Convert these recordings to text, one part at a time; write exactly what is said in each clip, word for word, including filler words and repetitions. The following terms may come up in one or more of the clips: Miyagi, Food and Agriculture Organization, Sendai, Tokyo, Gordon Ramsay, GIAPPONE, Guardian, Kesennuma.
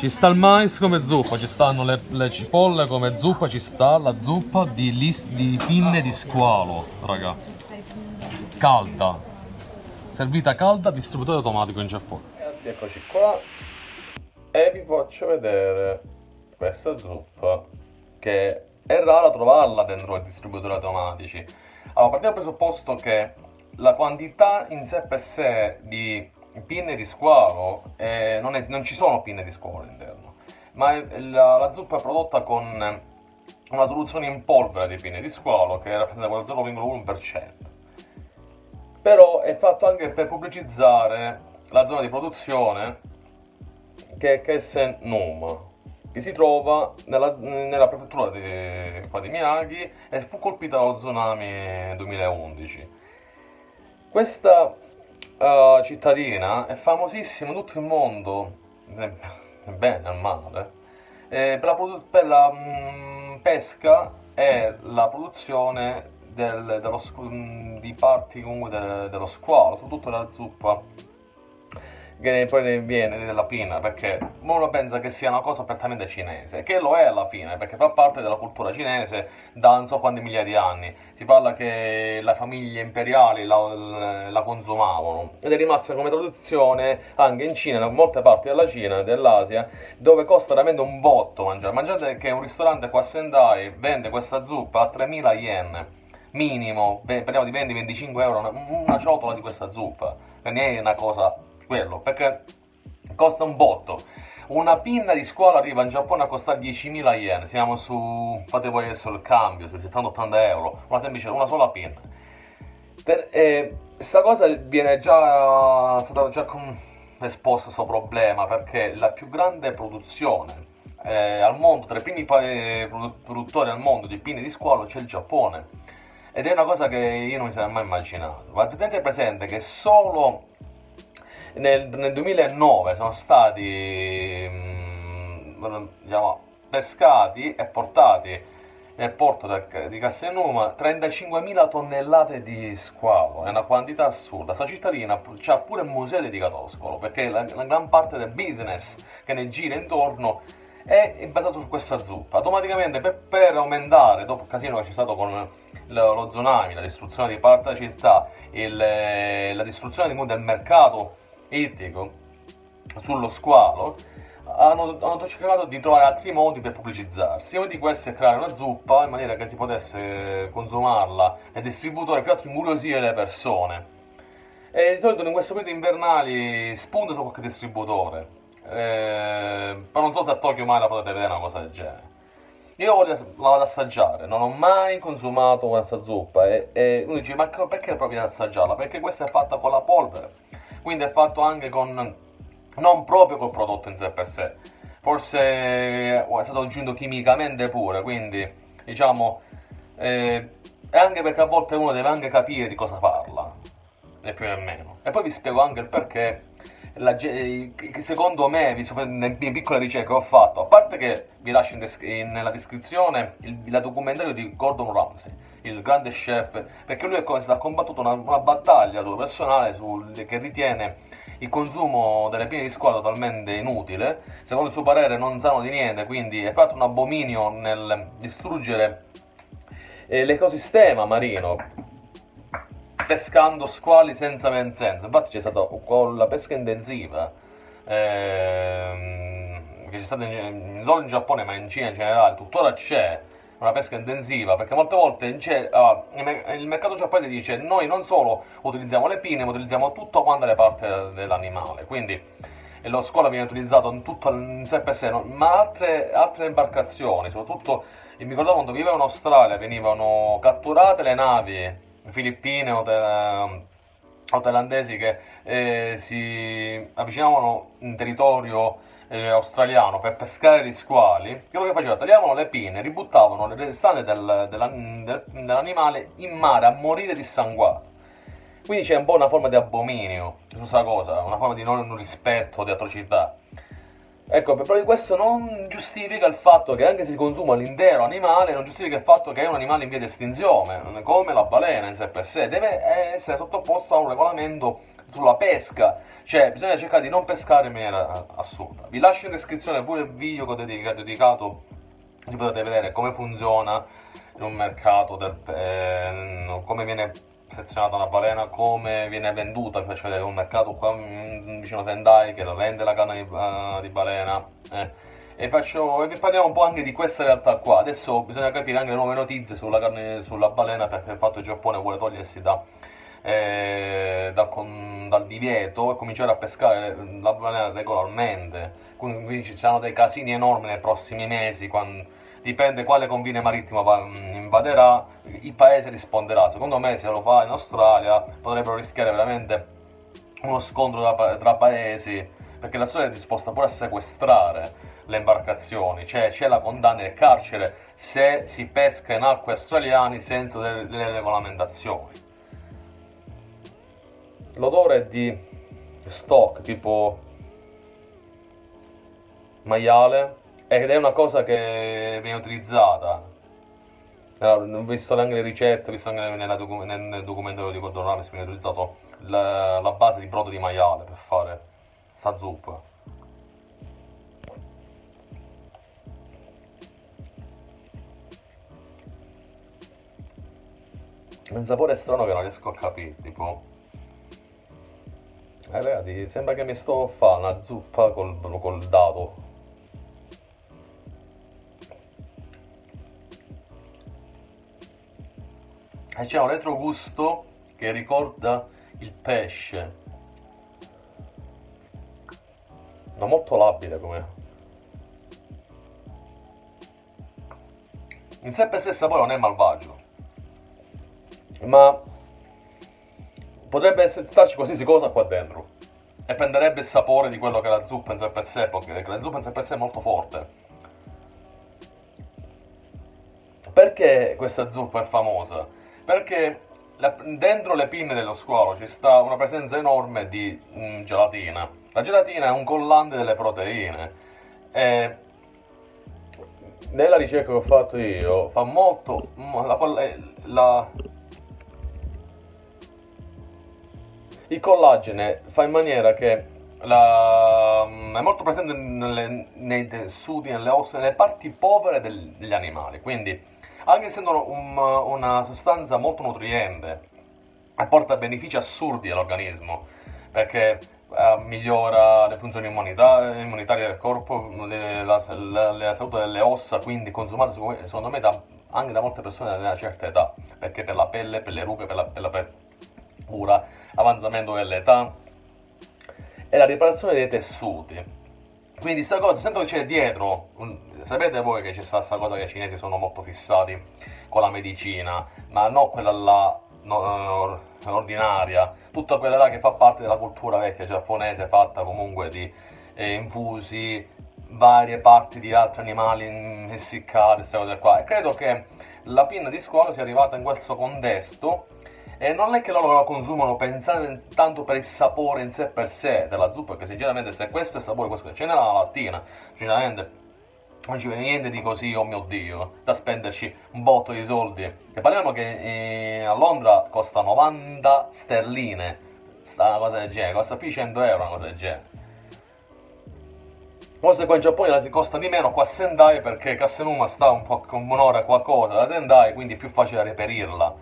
Ci sta il mais come zuppa, ci stanno le, le cipolle come zuppa, ci sta la zuppa di, list, di pinne di squalo, raga. Calda. Servita calda, distributore automatico in Giappone. Ragazzi, eccoci qua. E vi faccio vedere questa zuppa, che è raro trovarla dentro i distributori automatici. Allora, partiamo dal presupposto che la quantità in sé per sé di pinne di squalo, eh, non, è, non ci sono pinne di squalo all'interno, ma la, la zuppa è prodotta con una soluzione in polvere di pinne di squalo che rappresenta quello zero virgola uno per cento. Però è fatto anche per pubblicizzare la zona di produzione, che è Kesennuma, che si trova nella, nella prefettura di, qua di Miyagi, e fu colpita dallo tsunami duemilaundici. Questa Uh, cittadina è famosissima in tutto il mondo, eh, bene al male, eh, per la, per la mh, pesca e la produzione del, dello mh, di parti comunque de, dello squalo, soprattutto la zuppa che poi ne viene della pinna, perché uno pensa che sia una cosa prettamente cinese, che lo è alla fine, perché fa parte della cultura cinese da non so quanti migliaia di anni. Si parla che le famiglie imperiali la, la consumavano, ed è rimasta come tradizione anche in Cina, in molte parti della Cina e dell'Asia, dove costa veramente un botto mangiare. Mangiate che un ristorante qua a Sendai vende questa zuppa a tremila yen. Minimo, parliamo di venti venticinque euro, una, una ciotola di questa zuppa, che ne è una cosa... Quello, perché costa un botto. Una pinna di squalo arriva in Giappone a costare diecimila yen, siamo su, fate voi adesso il cambio, sui settanta ottanta euro, una semplice, una sola pinna. E sta cosa viene già, stato già esposto questo problema, perché la più grande produzione eh, al mondo, tra i primi produttori al mondo di pinne di squalo c'è il Giappone, ed è una cosa che io non mi sarei mai immaginato. Ma tenete presente che solo Nel, nel duemilanove sono stati mh, diciamo, pescati e portati nel porto de, di Kesennuma trentacinquemila tonnellate di squalo, è una quantità assurda. Sta cittadina c'ha pure un museo dedicato allo squalo, perché la, la gran parte del business che ne gira intorno è basato su questa zuppa. Automaticamente per, per aumentare, dopo il casino che c'è stato con lo, lo tsunami, la distruzione di parte della città, il, la distruzione di, del mercato ittico sullo squalo, hanno, hanno cercato di trovare altri modi per pubblicizzarsi. Uno di questi è creare una zuppa in maniera che si potesse consumarla nel distributore, più altro incuriosire le persone. E di solito in questo periodo invernali spunta su qualche distributore, eh, ma non so se a Tokyo mai la potete vedere una cosa del genere. Io voglio, la vado ad assaggiare, non ho mai consumato questa zuppa, e, e uno dice: ma perché provi ad assaggiarla? Perché questa è fatta con la polvere, quindi è fatto anche con, non proprio col prodotto in sé per sé, forse è stato aggiunto chimicamente pure, quindi diciamo eh, è anche perché a volte uno deve anche capire di cosa parla, né più né meno. E poi vi spiego anche il perché, la, che secondo me, nelle mie piccole ricerche che ho fatto, a parte che vi lascio in des in, nella descrizione il, il documentario di Gordon Ramsay, il grande chef, perché lui ha combattuto una, una battaglia sua personale sul, che ritiene il consumo delle pinne di squalo totalmente inutile, secondo il suo parere non sanno di niente, quindi è fatto un abominio nel distruggere eh, l'ecosistema marino, pescando squali senza ben senso. Infatti c'è stata con la pesca intensiva ehm, che c'è stata non solo in Giappone ma in Cina in generale, tuttora c'è una pesca intensiva, perché molte volte uh, il mercato giapponese dice: noi non solo utilizziamo le pinne, ma utilizziamo tutto quanto le parti dell'animale, quindi lo squalo viene utilizzato in tutto in sé per sé, ma altre, altre imbarcazioni, soprattutto mi ricordavo quando vivevo in Australia, venivano catturate le navi filippine o, te, o thailandesi che eh, si avvicinavano in territorio eh, australiano per pescare gli squali. Quello che facevano, tagliavano le pinne, ributtavano le restanze del, del, dell'animale in mare a morire dissanguato. Quindi c'è un po' una forma di abominio su questa cosa, una forma di non rispetto, di atrocità. Ecco, però questo non giustifica il fatto che, anche se si consuma l'intero animale, non giustifica il fatto che è un animale in via di estinzione, come la balena in sé per sé, deve essere sottoposto a un regolamento sulla pesca, cioè bisogna cercare di non pescare in maniera assoluta. Vi lascio in descrizione pure il video che ho dedicato, ci potete vedere come funziona in un mercato del, eh, come viene sezionata una balena, come viene venduta. Vi faccio vedere un mercato qua vicino a Sendai che vende la canna di, uh, di balena, eh. E, faccio, e vi parliamo un po' anche di questa realtà qua. Adesso bisogna capire anche le nuove notizie sulla, carne, sulla balena, perché il fatto che il Giappone vuole togliersi da, eh, dal, con, dal divieto e cominciare a pescare la balena regolarmente. Quindi, quindi ci saranno dei casini enormi nei prossimi mesi, quando, dipende quale confine marittimo invaderà, il paese risponderà. Secondo me se lo fa in Australia potrebbero rischiare veramente uno scontro tra, tra paesi, perché la storia è disposta pure a sequestrare le imbarcazioni, cioè c'è la condanna e carcere se si pesca in acque australiane senza delle, delle regolamentazioni. L'odore di stock tipo maiale, ed è una cosa che viene utilizzata. Ho visto anche le ricette, ho visto anche nella docu nel, nel documento di Gordon Ramsay, viene utilizzato la, la base di brodo di maiale per fare sta zuppa. Un sapore strano che non riesco a capire, tipo... Eh ragazzi, sembra che mi sto a fare una zuppa col, col dado. E c'è un retrogusto che ricorda il pesce. Ma molto labile come... In sé per sé il sapore non è malvagio, ma potrebbe starci qualsiasi cosa qua dentro e prenderebbe il sapore di quello che è la zuppa in sé per sé, perché la zuppa in sé per sé è molto forte. Perché questa zuppa è famosa? Perché la, dentro le pinne dello squalo ci sta una presenza enorme di mh, gelatina. La gelatina è un collante delle proteine e nella ricerca che ho fatto io fa molto mh, la, la il collagene fa in maniera che la, è molto presente nelle, nei tessuti, nelle ossa, nelle parti povere del, degli animali. Quindi, anche essendo un, una sostanza molto nutriente, apporta benefici assurdi all'organismo, perché eh, migliora le funzioni immunitarie, immunitarie del corpo, le, la, la, la salute delle ossa. Quindi, consumata secondo me da, anche da molte persone di una certa età, perché per la pelle, per le rughe, per la, per la pelle. Pura, avanzamento dell'età e la riparazione dei tessuti. Quindi sta cosa, sento che c'è dietro, un, sapete voi che c'è sta sta cosa che i cinesi sono molto fissati con la medicina, ma non quella là no, no, ordinaria, tutta quella là che fa parte della cultura vecchia giapponese, fatta comunque di eh, infusi, varie parti di altri animali essiccati, queste cose qua. E credo che la pinna di squalo sia arrivata in questo contesto. E non è che loro la consumano pensando tanto per il sapore in sé per sé della zuppa, perché sinceramente se questo è il sapore, questo ce n'è la mattina, sinceramente non ci viene niente di così, oh mio Dio, da spenderci un botto di soldi. E parliamo che eh, a Londra costa novanta sterline, sta una cosa del genere, costa più di cento euro, una cosa del genere. Forse qua in Giappone la si costa di meno, qua a Sendai, perché Kesennuma sta un po' con un'ora qualcosa da Sendai, quindi è più facile reperirla.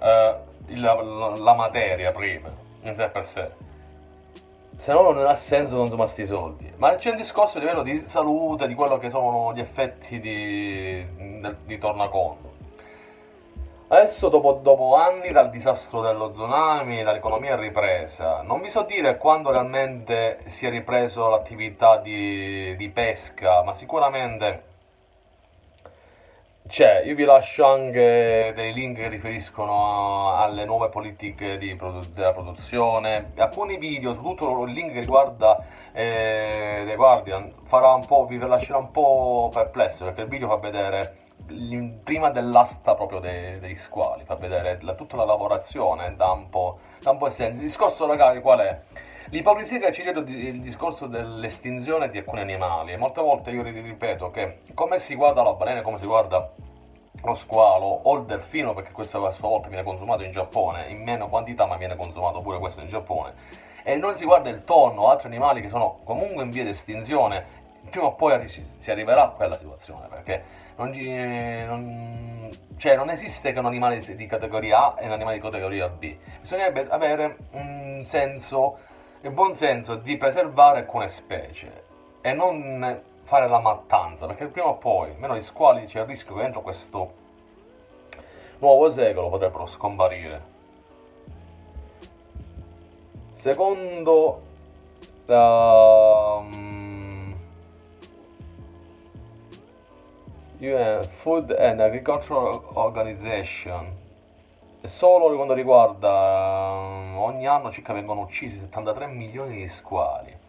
Uh, La, la, la materia prima in sé per sé, se no non ha senso consumare sti soldi. Ma c'è un discorso a livello di salute, di quello che sono gli effetti di, di tornaconto. Adesso dopo, dopo anni dal disastro dello tsunami, l'economia è ripresa. Non vi so dire quando realmente si è ripreso l'attività di, di pesca, ma sicuramente c'è. Io vi lascio anche dei link che riferiscono alle nuove politiche di produ della produzione, alcuni video, soprattutto il link che riguarda eh, The Guardian farà un po', vi lascerà un po' perplesso, perché il video fa vedere prima dell'asta proprio dei, dei squali, fa vedere la, tutta la lavorazione da un po', da un po' senso. Il discorso ragazzi qual è? L'ipocrisia che c'è dietro il discorso dell'estinzione di alcuni animali. Molte volte io ripeto che come si guarda la balena, come si guarda lo squalo o il delfino, perché questo a sua volta viene consumato in Giappone, in meno quantità, ma viene consumato pure questo in Giappone. E non si guarda il tonno o altri animali che sono comunque in via di estinzione. Prima o poi si arriverà a quella situazione, perché non, non, cioè non esiste che un animale di categoria A e un animale di categoria B. Bisognerebbe avere un senso, il buon senso di preservare alcune specie e non fare la mattanza, perché prima o poi, meno gli squali, c'è il rischio che dentro questo nuovo secolo potrebbero scomparire. Secondo la um, Food and Agriculture Organization, solo per quanto riguarda um, ogni anno circa vengono uccisi settantatré milioni di squali.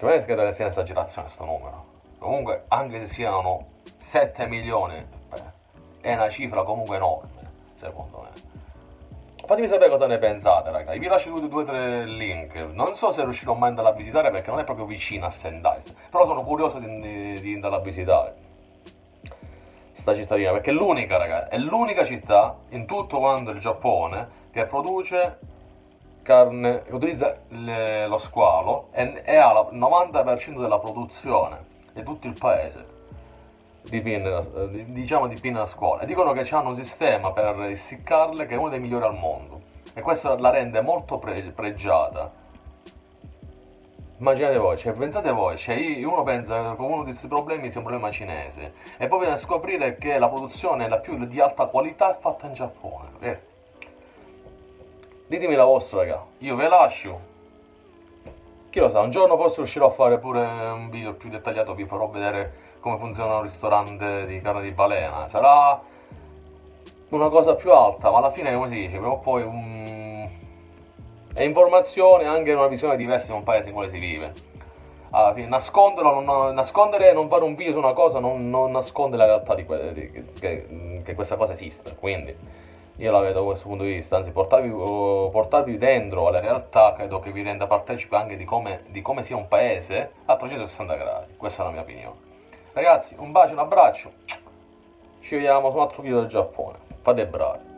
Come è che deve essere un'esagerazione questo numero? Comunque, anche se siano sette milioni, beh, è una cifra comunque enorme, secondo me. Fatemi sapere cosa ne pensate, ragazzi. Vi lascio due o tre link. Non so se riuscirò mai ad andarla a visitare, perché non è proprio vicina a Sendai, però sono curioso di, di, di andarla a visitare sta cittadina, perché è l'unica, ragazzi, è l'unica città in tutto quanto il Giappone che produce carne, utilizza le, lo squalo e, e ha il novanta per cento della produzione di tutto il paese di pinna, diciamo di pinna a scuola. E dicono che hanno un sistema per essiccarle che è uno dei migliori al mondo, e questo la rende molto pre pregiata. Immaginate voi, cioè, pensate voi, cioè, uno pensa che uno di questi problemi sia un problema cinese, e poi viene a scoprire che la produzione la più di alta qualità è fatta in Giappone. Eh. Ditemi la vostra, raga. Io ve lascio. Chi lo sa, un giorno forse riuscirò a fare pure un video più dettagliato, vi farò vedere come funziona un ristorante di carne di balena. Sarà una cosa più alta, ma alla fine, come si dice, prima o poi um... è informazione, anche una visione diversa di un paese in quale si vive. Alla fine, nasconderlo, non, nascondere, non fare un video su una cosa, non, non nascondere la realtà di que di, che, che, che questa cosa esiste, quindi... Io la vedo da questo punto di vista, anzi portarvi, uh, portarvi dentro alla realtà credo che vi renda partecipe anche di come, di come sia un paese a trecentosessanta gradi, questa è la mia opinione. Ragazzi, un bacio, un abbraccio, ci vediamo su un altro video del Giappone, fate bravi.